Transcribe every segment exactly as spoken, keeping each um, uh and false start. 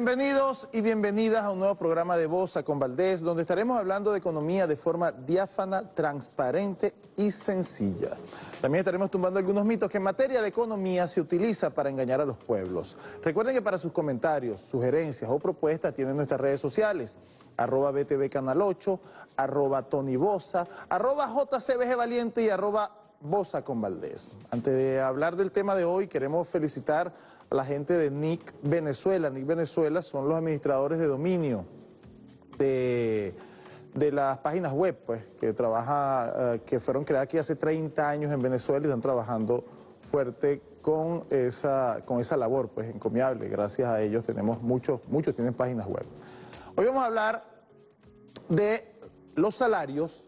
Bienvenidos y bienvenidas a un nuevo programa de Boza con Valdés, donde estaremos hablando de economía de forma diáfana, transparente y sencilla. También estaremos tumbando algunos mitos que en materia de economía se utiliza para engañar a los pueblos. Recuerden que para sus comentarios, sugerencias o propuestas tienen nuestras redes sociales. Arroba B T V Canal ocho, arroba Tony Boza, arroba J C B G Valiente y arroba Boza con Valdés. Antes de hablar del tema de hoy, queremos felicitar a la gente de N I C Venezuela. N I C Venezuela son los administradores de dominio de, de las páginas web, pues, que trabaja, eh, que fueron creadas aquí hace treinta años en Venezuela y están trabajando fuerte con esa, con esa labor, pues, encomiable. Gracias a ellos tenemos muchos, muchos tienen páginas web. Hoy vamos a hablar de los salarios,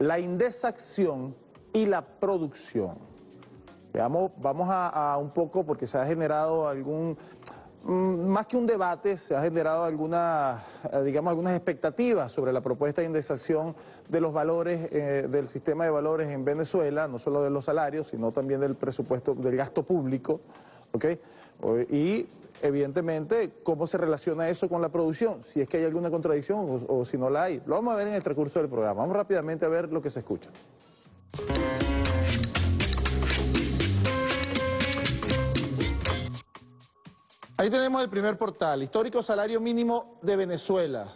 la indexación y la producción. Veamos, vamos a, a un poco, porque se ha generado algún, más que un debate, se ha generado alguna, digamos, algunas expectativas sobre la propuesta de indexación de los valores, eh, del sistema de valores en Venezuela, no solo de los salarios, sino también del presupuesto, del gasto público, ¿ok? Y, evidentemente, cómo se relaciona eso con la producción, si es que hay alguna contradicción o, o si no la hay. Lo vamos a ver en el transcurso del programa. Vamos rápidamente a ver lo que se escucha. Ahí tenemos el primer portal, histórico salario mínimo de Venezuela.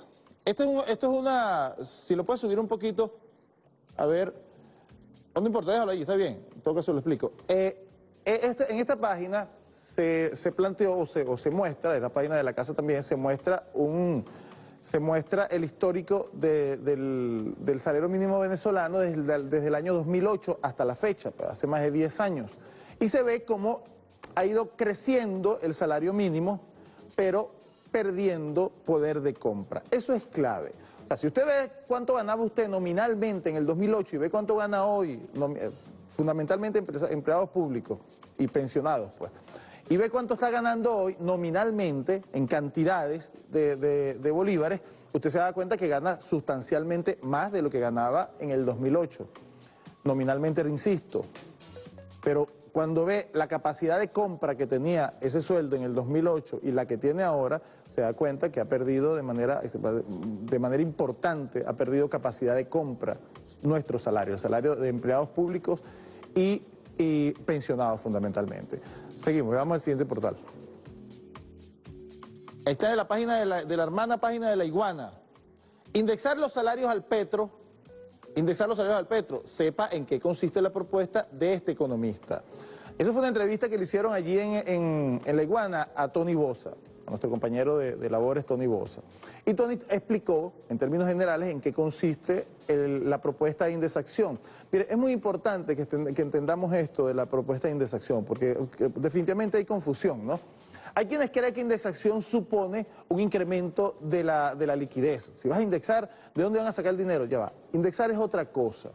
Este es un, esto es una, si lo puedes subir un poquito, a ver, no importa, déjalo ahí, está bien, en todo caso lo explico. Eh, este, en esta página se, se planteó o se, o se muestra, en la página de la casa también se muestra un, se muestra el histórico de, del, del salario mínimo venezolano desde, desde el año dos mil ocho hasta la fecha, hace más de diez años, y se ve como ha ido creciendo el salario mínimo, pero perdiendo poder de compra. Eso es clave. O sea, si usted ve cuánto ganaba usted nominalmente en el dos mil ocho y ve cuánto gana hoy, fundamentalmente empleados públicos y pensionados, pues, y ve cuánto está ganando hoy nominalmente en cantidades de, de, de bolívares, usted se da cuenta que gana sustancialmente más de lo que ganaba en el dos mil ocho. Nominalmente, insisto, pero cuando ve la capacidad de compra que tenía ese sueldo en el dos mil ocho y la que tiene ahora, se da cuenta que ha perdido de manera, de manera importante, ha perdido capacidad de compra nuestro salario, el salario de empleados públicos y, y pensionados fundamentalmente. Seguimos, vamos al siguiente portal. Esta es la página de la, de la hermana página de La Iguana. Indexar los salarios al Petro, indexar los salarios al Petro, sepa en qué consiste la propuesta de este economista. Esa fue una entrevista que le hicieron allí en, en, en La Iguana a Tony Boza, a nuestro compañero de, de labores Tony Boza. Y Tony explicó, en términos generales, en qué consiste el, la propuesta de indexación. Mire, es muy importante que, que entendamos esto de la propuesta de indexación, porque definitivamente hay confusión, ¿no? Hay quienes creen que indexación supone un incremento de la, de la liquidez. Si vas a indexar, ¿de dónde van a sacar el dinero? Ya va. Indexar es otra cosa.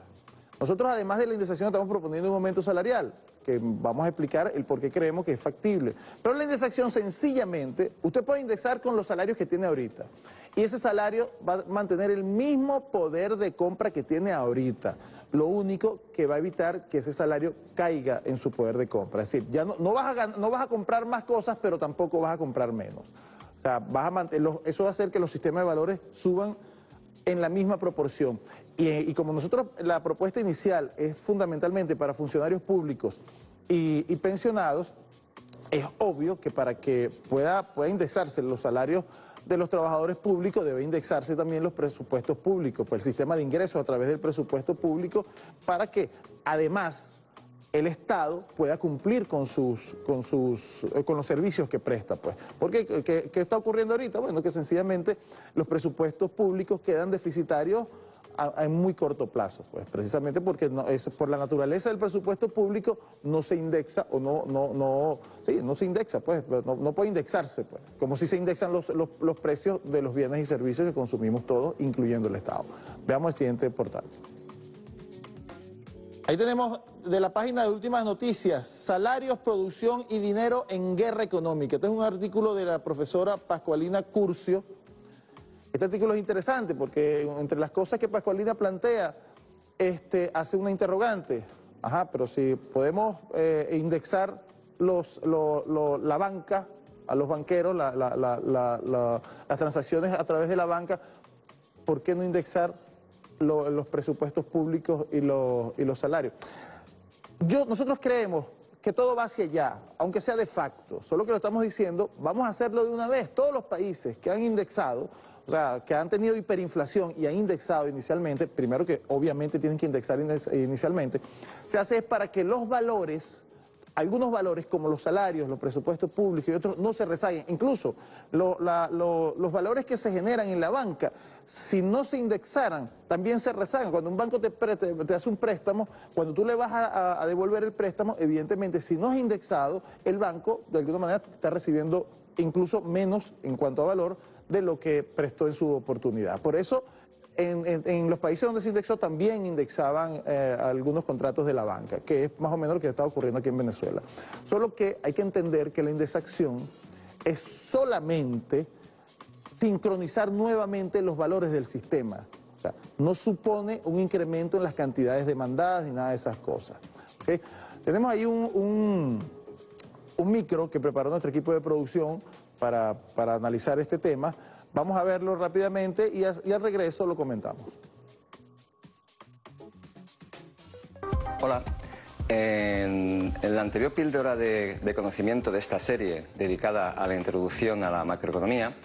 Nosotros, además de la indexación, estamos proponiendo un aumento salarial, que vamos a explicar el por qué creemos que es factible. Pero la indexación, sencillamente, usted puede indexar con los salarios que tiene ahorita. Y ese salario va a mantener el mismo poder de compra que tiene ahorita. Lo único que va a evitar que ese salario caiga en su poder de compra. Es decir, ya no, no, vas a, no vas a comprar más cosas, pero tampoco vas a comprar menos. O sea, vas a mantener, eso va a hacer que los sistemas de valores suban en la misma proporción. Y, y como nosotros, la propuesta inicial es fundamentalmente para funcionarios públicos y, y pensionados, es obvio que para que pueda, pueda indexarse los salarios de los trabajadores públicos, debe indexarse también los presupuestos públicos, pues el sistema de ingresos a través del presupuesto público, para que además el Estado pueda cumplir con sus, con sus, con los servicios que presta, pues. ¿Por qué? ¿Qué, qué está ocurriendo ahorita? Bueno, que sencillamente los presupuestos públicos quedan deficitarios a, a, en muy corto plazo, pues, precisamente porque no, es, por la naturaleza del presupuesto público no se indexa o no, no, no, sí, no se indexa, pues, no, no puede indexarse, pues, como si se indexan los, los, los precios de los bienes y servicios que consumimos todos, incluyendo el Estado. Veamos el siguiente portal. Ahí tenemos de la página de Últimas Noticias, salarios, producción y dinero en guerra económica. Este es un artículo de la profesora Pascualina Curcio. Este artículo es interesante porque entre las cosas que Pascualina plantea, este, hace una interrogante. Ajá, pero si podemos eh, indexar los, lo, lo, la banca a los banqueros la, la, la, la, la, las transacciones a través de la banca, ¿por qué no indexar lo, los presupuestos públicos y los, y los salarios? Yo, nosotros creemos que todo va hacia allá, aunque sea de facto, solo que lo estamos diciendo, vamos a hacerlo de una vez. Todos los países que han indexado, o sea, que han tenido hiperinflación y han indexado inicialmente, primero que obviamente tienen que indexar inicialmente, se hace es para que los valores, algunos valores como los salarios, los presupuestos públicos y otros, no se rezaguen. Incluso lo, la, lo, los valores que se generan en la banca, si no se indexaran, también se rezagan. Cuando un banco te, pre, te, te hace un préstamo, cuando tú le vas a, a devolver el préstamo, evidentemente, si no es indexado, el banco de alguna manera está recibiendo incluso menos en cuanto a valor de lo que prestó en su oportunidad. Por eso, en, en, en los países donde se indexó también indexaban eh, algunos contratos de la banca, que es más o menos lo que está ocurriendo aquí en Venezuela. Solo que hay que entender que la indexación es solamente sincronizar nuevamente los valores del sistema. O sea, no supone un incremento en las cantidades demandadas ni nada de esas cosas. ¿Okay? Tenemos ahí un, un, un micro que preparó nuestro equipo de producción para, para analizar este tema. Vamos a verlo rápidamente y, a, y al regreso lo comentamos. Hola, en, en la anterior píldora de, de conocimiento de esta serie dedicada a la introducción a la macroeconomía,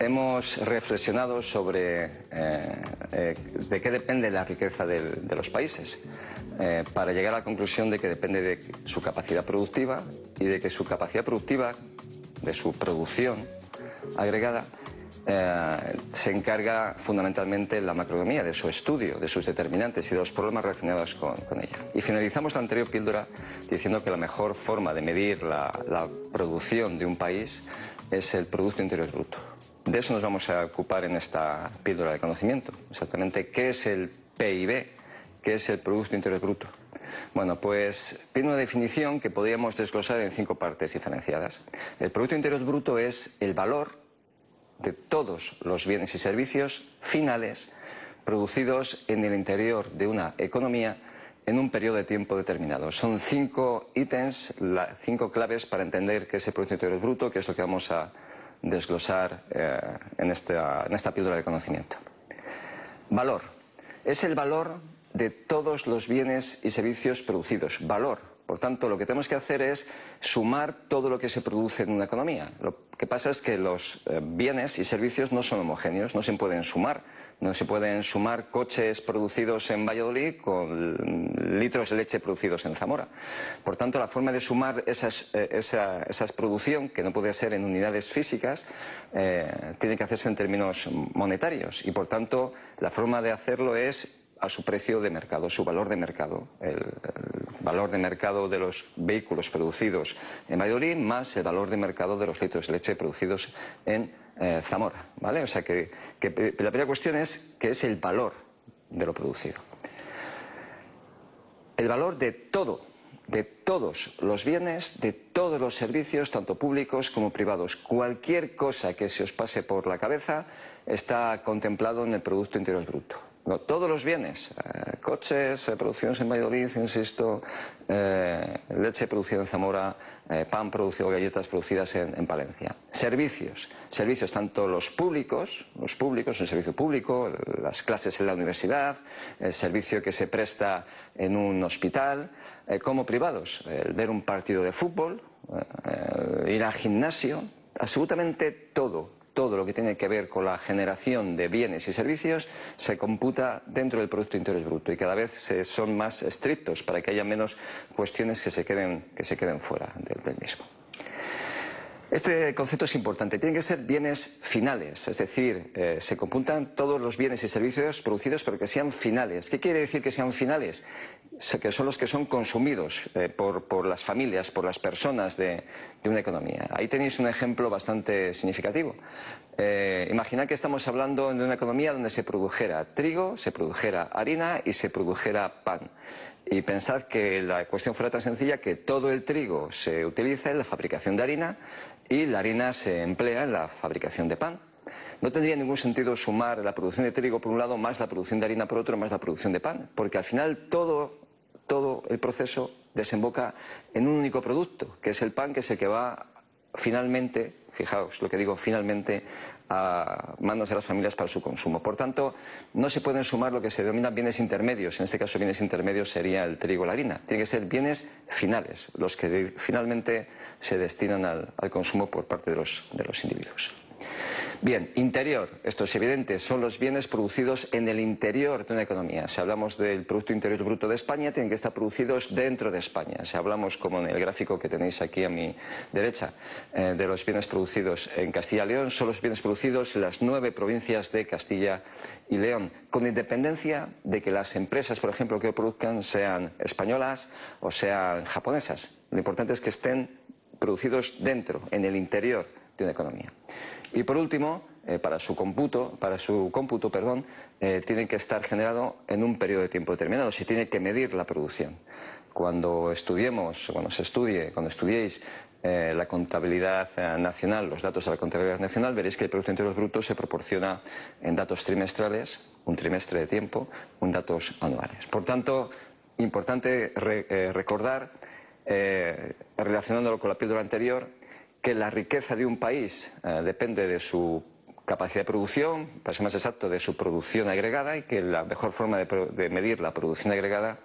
hemos reflexionado sobre eh, eh, de qué depende la riqueza de, de los países, eh, para llegar a la conclusión de que depende de su capacidad productiva y de que su capacidad productiva, de su producción agregada, eh, se encarga fundamentalmente la macroeconomía, de su estudio, de sus determinantes y de los problemas relacionados con, con ella. Y finalizamos la anterior píldora diciendo que la mejor forma de medir la, la producción de un país es el Producto Interior Bruto. De eso nos vamos a ocupar en esta píldora de conocimiento. Exactamente, ¿qué es el P I B? ¿Qué es el Producto Interior Bruto? Bueno, pues tiene una definición que podríamos desglosar en cinco partes diferenciadas. El Producto Interior Bruto es el valor de todos los bienes y servicios finales producidos en el interior de una economía en un periodo de tiempo determinado. Son cinco ítems, la, cinco claves para entender qué es el Producto Interior Bruto, que es lo que vamos a desglosar eh, en, esta, en esta píldora de conocimiento. Valor. Es el valor de todos los bienes y servicios producidos. Valor. Por tanto, lo que tenemos que hacer es sumar todo lo que se produce en una economía. Lo que pasa es que los eh, bienes y servicios no son homogéneos, no se pueden sumar. No se pueden sumar coches producidos en Valladolid con litros de leche producidos en Zamora. Por tanto, la forma de sumar esas, eh, esa, esas producción, que no puede ser en unidades físicas, eh, tiene que hacerse en términos monetarios. Y por tanto, la forma de hacerlo es a su precio de mercado, su valor de mercado, el, el valor de mercado de los vehículos producidos en Valladolid más el valor de mercado de los litros de leche producidos en eh, Zamora, ¿vale? O sea que, que la primera cuestión es que es el valor de lo producido. El valor de todo, de todos los bienes, de todos los servicios, tanto públicos como privados. Cualquier cosa que se os pase por la cabeza está contemplado en el Producto Interior Bruto. No, todos los bienes, eh, coches, eh, producciones en Valladolid, insisto, eh, leche producida en Zamora, eh, pan producido, galletas producidas en, en Palencia. Servicios, servicios tanto los públicos, los públicos, el servicio público, las clases en la universidad, el servicio que se presta en un hospital, eh, como privados, el ver un partido de fútbol, eh, ir al gimnasio, absolutamente todo. Todo lo que tiene que ver con la generación de bienes y servicios se computa dentro del Producto Interior Bruto y cada vez se son más estrictos para que haya menos cuestiones que se queden, que se queden fuera del, del mismo. Este concepto es importante. Tienen que ser bienes finales, es decir, eh, se computan todos los bienes y servicios producidos pero que sean finales. ¿Qué quiere decir que sean finales? Que son los que son consumidos eh, por, por las familias, por las personas de, de una economía. Ahí tenéis un ejemplo bastante significativo. Eh, imaginad que estamos hablando de una economía donde se produjera trigo, se produjera harina y se produjera pan. Y pensad que la cuestión fuera tan sencilla que todo el trigo se utiliza en la fabricación de harina y la harina se emplea en la fabricación de pan. No tendría ningún sentido sumar la producción de trigo por un lado más la producción de harina por otro más la producción de pan, porque al final todo... todo el proceso desemboca en un único producto, que es el pan, que es el que va finalmente, fijaos lo que digo, finalmente a manos de las familias para su consumo. Por tanto, no se pueden sumar lo que se denominan bienes intermedios. En este caso, bienes intermedios sería el trigo o la harina. Tienen que ser bienes finales, los que de, finalmente se destinan al, al consumo por parte de los, de los individuos. Bien, interior, esto es evidente, son los bienes producidos en el interior de una economía. Si hablamos del Producto Interior Bruto de España, tienen que estar producidos dentro de España. Si hablamos, como en el gráfico que tenéis aquí a mi derecha, eh, de los bienes producidos en Castilla y León, son los bienes producidos en las nueve provincias de Castilla y León, con independencia de que las empresas, por ejemplo, que produzcan sean españolas o sean japonesas. Lo importante es que estén producidos dentro, en el interior de una economía. Y por último, eh, para su cómputo, para su cómputo, perdón, eh, tiene que estar generado en un periodo de tiempo determinado. Se tiene que medir la producción. Cuando estudiemos, cuando se estudie, cuando estudiéis eh, la contabilidad eh, nacional, los datos de la contabilidad nacional, veréis que el Producto Interior Bruto se proporciona en datos trimestrales, un trimestre de tiempo, en datos anuales. Por tanto, importante re, eh, recordar, eh, relacionándolo con la píldora anterior, que la riqueza de un país eh, depende de su capacidad de producción, para ser más exacto, de su producción agregada, y que la mejor forma de, de medir la producción agregada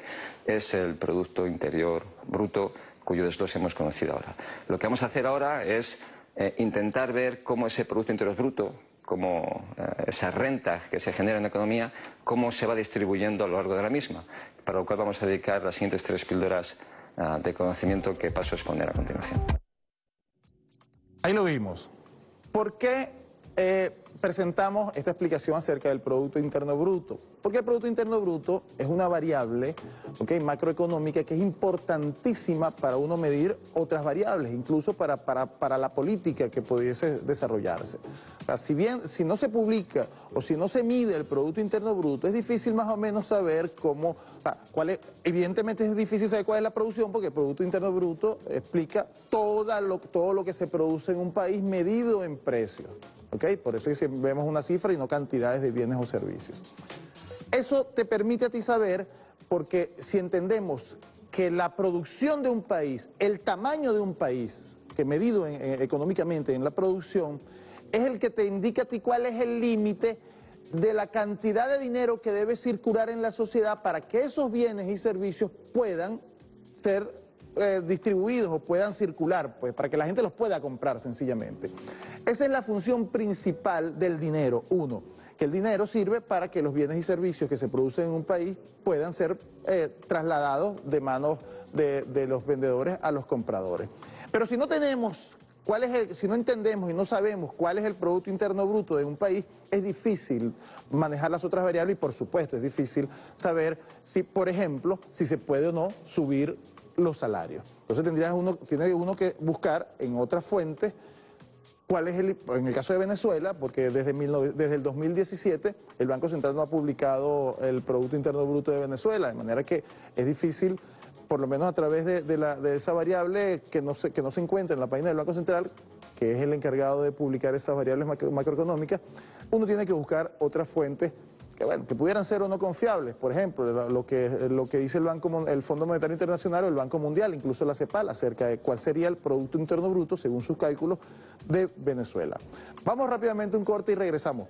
es el Producto Interior Bruto, cuyo desglose hemos conocido ahora. Lo que vamos a hacer ahora es eh, intentar ver cómo ese Producto Interior Bruto, cómo eh, esas rentas que se generan en la economía, cómo se va distribuyendo a lo largo de la misma, para lo cual vamos a dedicar las siguientes tres píldoras eh, de conocimiento que paso a exponer a continuación. Ahí lo vimos. ¿Por qué eh, presentamos esta explicación acerca del Producto Interno Bruto? Porque el Producto Interno Bruto es una variable okay, macroeconómica que es importantísima para uno medir otras variables, incluso para, para, para la política que pudiese desarrollarse. O sea, si bien, si no se publica o si no se mide el Producto Interno Bruto, es difícil más o menos saber cómo... O sea, cuál es, evidentemente es difícil saber cuál es la producción, porque el Producto Interno Bruto explica toda lo, todo lo que se produce en un país medido en precios. ¿Okay? Por eso es que vemos una cifra y no cantidades de bienes o servicios. Eso te permite a ti saber, porque si entendemos que la producción de un país, el tamaño de un país, que medido en, eh, económicamente en la producción, es el que te indica a ti cuál es el límite de la cantidad de dinero que debe circular en la sociedad para que esos bienes y servicios puedan ser Eh, distribuidos o puedan circular, pues, para que la gente los pueda comprar sencillamente. Esa es la función principal del dinero, uno, que el dinero sirve para que los bienes y servicios que se producen en un país puedan ser eh, trasladados de manos de, de los vendedores a los compradores. Pero si no tenemos, cuál es el, si no entendemos y no sabemos cuál es el Producto Interno Bruto de un país, es difícil manejar las otras variables y, por supuesto, es difícil saber si, por ejemplo, si se puede o no subir los salarios. Entonces tendrías uno, tiene uno que buscar en otras fuentes cuál es el, en el caso de Venezuela, porque desde, desde el dos mil diecisiete el Banco Central no ha publicado el Producto Interno Bruto de Venezuela, de manera que es difícil, por lo menos a través de, de, la, de esa variable que no, se, que no se encuentra en la página del Banco Central, que es el encargado de publicar esas variables macro, macroeconómicas, uno tiene que buscar otras fuentes que, bueno, que pudieran ser o no confiables. Por ejemplo, lo que, lo que dice el, Banco, el Fondo Monetario Internacional o el Banco Mundial, incluso la Cepal, acerca de cuál sería el Producto Interno Bruto, según sus cálculos, de Venezuela. Vamos rápidamente a un corte y regresamos.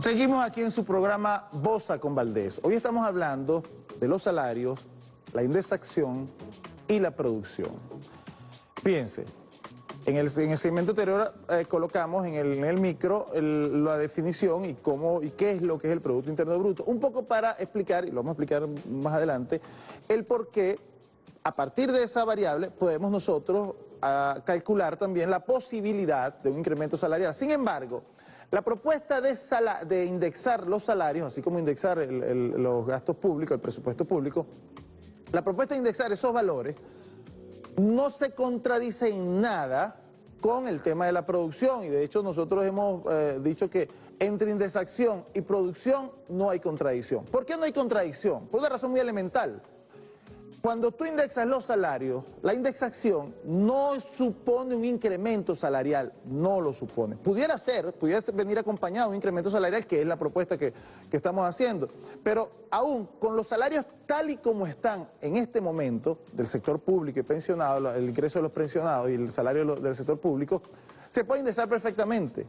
Seguimos aquí en su programa Boza con Valdés. Hoy estamos hablando de los salarios, la indexación y la producción. Fíjense, en el, en el segmento anterior eh, colocamos en el, en el micro el, la definición y cómo y qué es lo que es el Producto Interno Bruto. Un poco para explicar, y lo vamos a explicar más adelante, el por qué a partir de esa variable podemos nosotros a, calcular también la posibilidad de un incremento salarial. Sin embargo, la propuesta de, sala, de indexar los salarios, así como indexar el, el, los gastos públicos, el presupuesto público, la propuesta de indexar esos valores no se contradice en nada con el tema de la producción. Y de hecho nosotros hemos eh, dicho que entre indexación y producción no hay contradicción. ¿Por qué no hay contradicción? Por una razón muy elemental. Cuando tú indexas los salarios, la indexación no supone un incremento salarial, no lo supone. Pudiera ser, pudiera venir acompañado de un incremento salarial, que es la propuesta que, que estamos haciendo. Pero aún con los salarios tal y como están en este momento, del sector público y pensionado, el ingreso de los pensionados y el salario del sector público, se puede indexar perfectamente.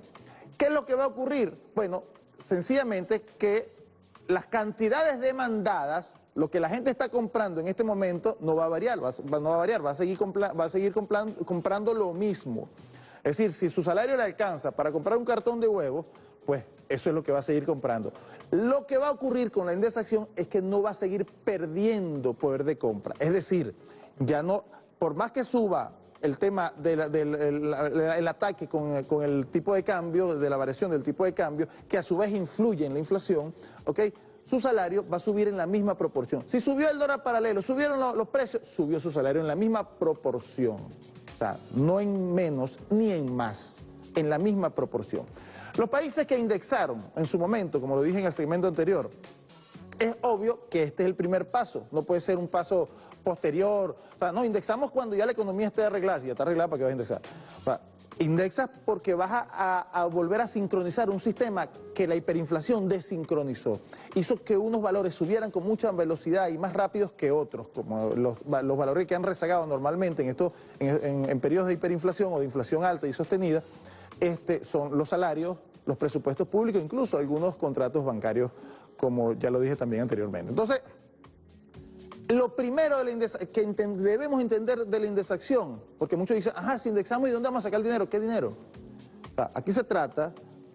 ¿Qué es lo que va a ocurrir? Bueno, sencillamente que las cantidades demandadas, lo que la gente está comprando en este momento no va a variar, va a, no va a variar, va a seguir, compla, va a seguir complan, comprando lo mismo. Es decir, si su salario le alcanza para comprar un cartón de huevos, pues eso es lo que va a seguir comprando. Lo que va a ocurrir con la indexación es que no va a seguir perdiendo poder de compra. Es decir, ya no, por más que suba el tema del de de de ataque con, con el tipo de cambio, de la variación del tipo de cambio, que a su vez influye en la inflación, ¿ok?, su salario va a subir en la misma proporción. Si subió el dólar paralelo, subieron los, los precios, subió su salario en la misma proporción. O sea, no en menos ni en más, en la misma proporción. Los países que indexaron en su momento, como lo dije en el segmento anterior, es obvio que este es el primer paso, no puede ser un paso posterior. O sea, no, indexamos cuando ya la economía esté arreglada, si ya está arreglada, ¿para qué vas a indexar? O sea, indexas porque vas a, a, a volver a sincronizar un sistema que la hiperinflación desincronizó. Hizo que unos valores subieran con mucha velocidad y más rápidos que otros, como los, los valores que han rezagado normalmente en, esto, en, en, en periodos de hiperinflación o de inflación alta y sostenida, este, son los salarios, los presupuestos públicos, incluso algunos contratos bancarios, como ya lo dije también anteriormente. Entonces, lo primero de la index que enten debemos entender de la indexación, porque muchos dicen, ajá, si indexamos, ¿y dónde vamos a sacar el dinero? ¿Qué dinero? O sea, aquí se trata,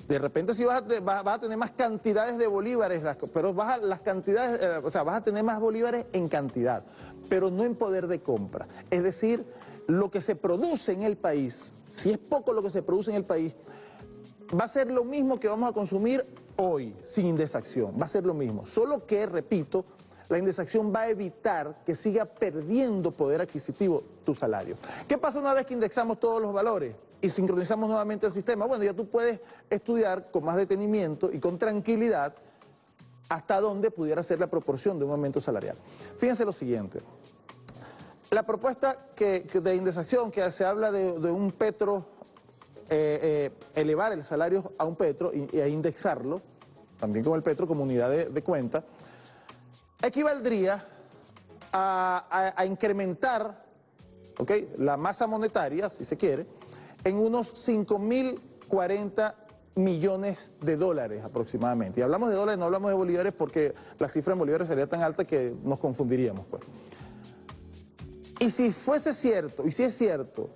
de repente sí vas a, te vas a tener más cantidades de bolívares, las pero vas a, las cantidades, eh, o sea, vas a tener más bolívares en cantidad, pero no en poder de compra. Es decir, lo que se produce en el país, si es poco lo que se produce en el país, va a ser lo mismo que vamos a consumir hoy, sin indexación, va a ser lo mismo. Solo que, repito, la indexación va a evitar que siga perdiendo poder adquisitivo tu salario. ¿Qué pasa una vez que indexamos todos los valores y sincronizamos nuevamente el sistema? Bueno, ya tú puedes estudiar con más detenimiento y con tranquilidad hasta dónde pudiera ser la proporción de un aumento salarial. Fíjense lo siguiente. La propuesta que, que de indexación, que se habla de, de un Petro, eh, eh, elevar el salario a un Petro y, y a indexarlo, también con el Petro como unidad de, de cuenta, equivaldría a, a, a incrementar, ¿okay?, la masa monetaria, si se quiere, en unos cinco mil cuarenta millones de dólares aproximadamente. Y hablamos de dólares, no hablamos de bolívares, porque la cifra en bolívares sería tan alta que nos confundiríamos, pues. Y si fuese cierto, y si es cierto,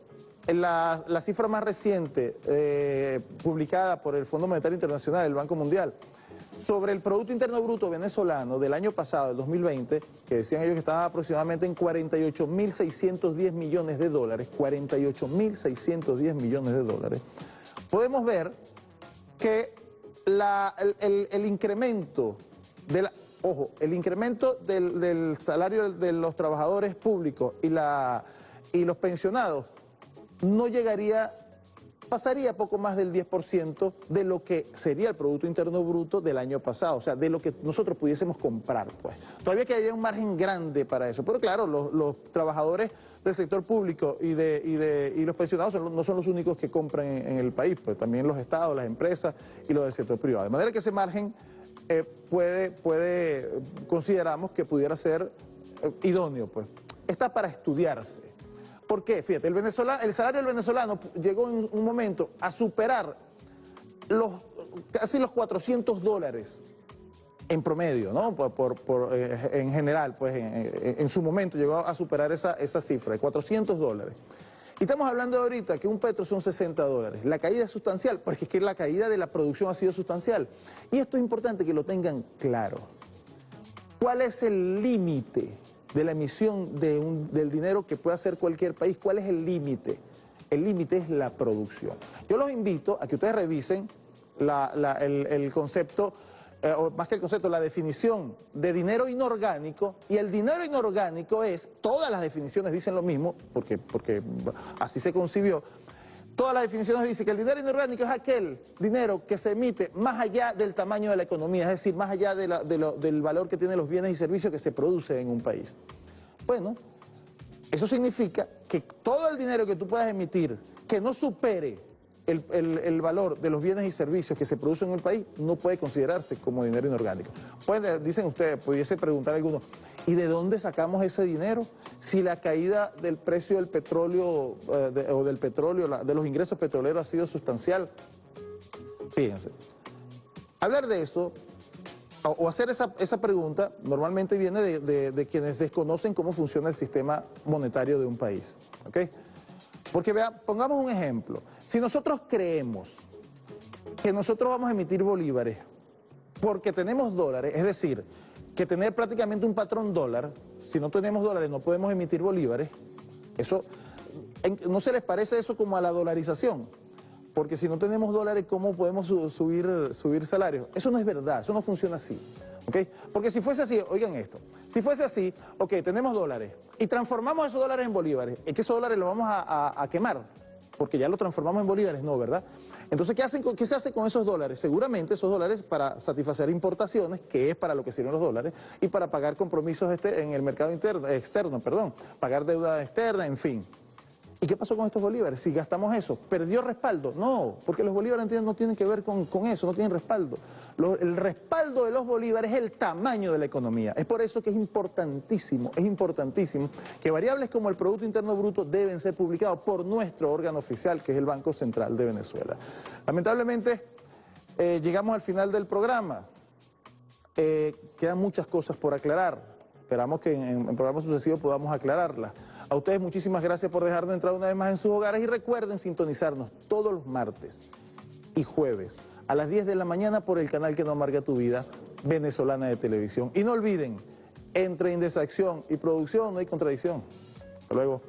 la, la cifra más reciente eh, publicada por el Fondo Monetario Internacional, el Banco Mundial, sobre el Producto Interno Bruto venezolano del año pasado, del dos mil veinte, que decían ellos que estaba aproximadamente en cuarenta y ocho mil seiscientos diez millones de dólares, cuarenta y ocho mil seiscientos diez millones de dólares, podemos ver que la, el, el, el incremento, de la, ojo, el incremento del, del salario de los trabajadores públicos y, la, y los pensionados no llegaría, pasaría poco más del diez por ciento de lo que sería el Producto Interno Bruto del año pasado, o sea, de lo que nosotros pudiésemos comprar, pues. Todavía quedaría un margen grande para eso, pero claro, los, los trabajadores del sector público y, de, y, de, y los pensionados son, no son los únicos que compran en, en el país, pues también los estados, las empresas y los del sector privado. De manera que ese margen eh, puede, puede, consideramos que pudiera ser eh, idóneo, pues. Está para estudiarse. ¿Por qué? Fíjate, el, venezolano, el salario del venezolano llegó en un momento a superar los, casi los cuatrocientos dólares en promedio, ¿no? Por, por, por, eh, en general, pues en, en, en su momento llegó a superar esa, esa cifra, de cuatrocientos dólares. Y estamos hablando de ahorita que un Petro son sesenta dólares. La caída es sustancial, porque es que la caída de la producción ha sido sustancial. Y esto es importante que lo tengan claro. ¿Cuál es el límite de la emisión de un, del dinero que puede hacer cualquier país? ¿Cuál es el límite? El límite es la producción. Yo los invito a que ustedes revisen la, la, el, el concepto, eh, o más que el concepto, la definición de dinero inorgánico, y el dinero inorgánico es, todas las definiciones dicen lo mismo, porque, porque así se concibió, todas las definiciones dicen que el dinero inorgánico es aquel dinero que se emite más allá del tamaño de la economía, es decir, más allá de la, de lo, del valor que tienen los bienes y servicios que se produce en un país. Bueno, eso significa que todo el dinero que tú puedas emitir que no supere el, el, el valor de los bienes y servicios que se producen en el país no puede considerarse como dinero inorgánico. Pueden, dicen ustedes, pudiese preguntar a alguno, ¿y de dónde sacamos ese dinero? Si la caída del precio del petróleo eh, de, o del petróleo, la, de los ingresos petroleros ha sido sustancial. Fíjense, hablar de eso o hacer esa, esa pregunta normalmente viene de, de, de quienes desconocen cómo funciona el sistema monetario de un país, ¿ok? Porque vea, pongamos un ejemplo. Si nosotros creemos que nosotros vamos a emitir bolívares porque tenemos dólares, es decir, que tener prácticamente un patrón dólar, si no tenemos dólares no podemos emitir bolívares, eso, ¿no se les parece eso como a la dolarización? Porque si no tenemos dólares, ¿cómo podemos subir, subir salarios? Eso no es verdad, eso no funciona así, ¿ok? Porque si fuese así, oigan esto, si fuese así, ok, tenemos dólares y transformamos esos dólares en bolívares, es que esos dólares los vamos a, a, a quemar, porque ya los transformamos en bolívares, no, ¿verdad? Entonces, ¿qué hacen con, qué se hace con esos dólares? Seguramente esos dólares para satisfacer importaciones, que es para lo que sirven los dólares, y para pagar compromisos este, en el mercado interno, externo, perdón, pagar deuda externa, en fin. ¿Y qué pasó con estos bolívares? Si gastamos eso, ¿perdió respaldo? No, porque los bolívares no tienen que ver con, con eso, no tienen respaldo. Lo, el respaldo de los bolívares es el tamaño de la economía. Es por eso que es importantísimo, es importantísimo que variables como el Producto Interno Bruto deben ser publicados por nuestro órgano oficial, que es el Banco Central de Venezuela. Lamentablemente, eh, llegamos al final del programa. Eh, quedan muchas cosas por aclarar. Esperamos que en, en programas sucesivos podamos aclararlas. A ustedes muchísimas gracias por dejarnos entrar una vez más en sus hogares y recuerden sintonizarnos todos los martes y jueves a las diez de la mañana por el canal que no amarga tu vida, Venezolana de Televisión. Y no olviden, entre indecisión y producción no hay contradicción. Hasta luego.